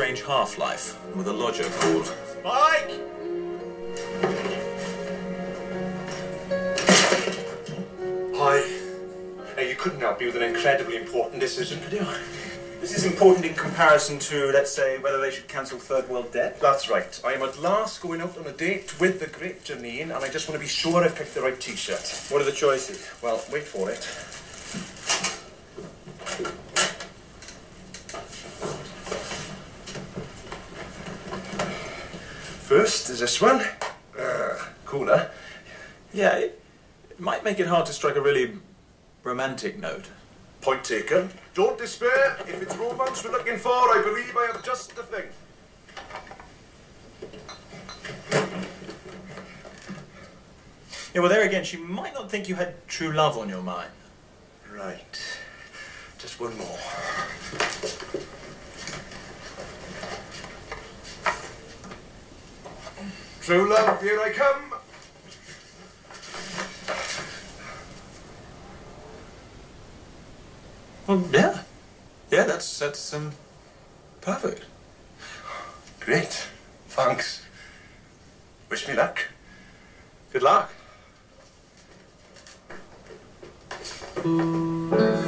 strange half-life with a lodger called Spike! Hi. Now, you couldn't help me with an incredibly important decision, could you? This is important in comparison to, let's say, whether they should cancel Third World Debt. That's right. I am at last going out on a date with the great Janine, and I just want to be sure I've picked the right T-shirt. What are the choices? Well, wait for it. First is this one. Cooler. Yeah, it might make it hard to strike a really romantic note. Point taken. Don't despair. If it's romance we're looking for, I believe I have just the thing. Yeah, well, there again, she might not think you had true love on your mind. Right. Just one more. True love, here I come. Well, yeah, that's perfect. Great, thanks. Wish me luck. Good luck.